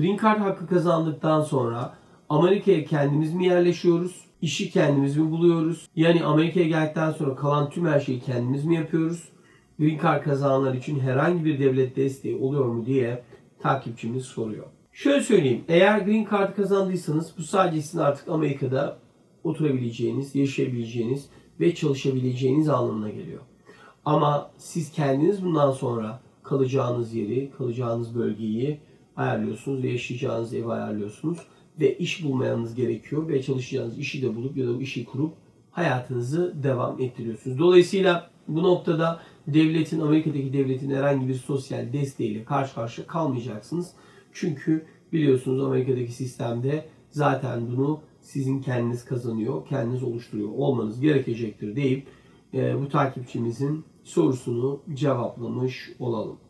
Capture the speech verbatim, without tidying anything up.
Green Card hakkı kazandıktan sonra Amerika'ya kendimiz mi yerleşiyoruz? İşi kendimiz mi buluyoruz? Yani Amerika'ya geldikten sonra kalan tüm her şeyi kendimiz mi yapıyoruz? Green Card kazananlar için herhangi bir devlet desteği oluyor mu diye takipçimiz soruyor. Şöyle söyleyeyim, eğer Green Card kazandıysanız bu sadece sizin artık Amerika'da oturabileceğiniz, yaşayabileceğiniz ve çalışabileceğiniz anlamına geliyor. Ama siz kendiniz bundan sonra kalacağınız yeri, kalacağınız bölgeyi ayarlıyorsunuz ve yaşayacağınız evi ayarlıyorsunuz. Ve iş bulmanız gerekiyor ve çalışacağınız işi de bulup ya da işi kurup hayatınızı devam ettiriyorsunuz. Dolayısıyla bu noktada devletin, Amerika'daki devletin herhangi bir sosyal desteğiyle karşı karşıya kalmayacaksınız. Çünkü biliyorsunuz Amerika'daki sistemde zaten bunu sizin kendiniz kazanıyor, kendiniz oluşturuyor olmanız gerekecektir deyip e, bu takipçimizin sorusunu cevaplamış olalım.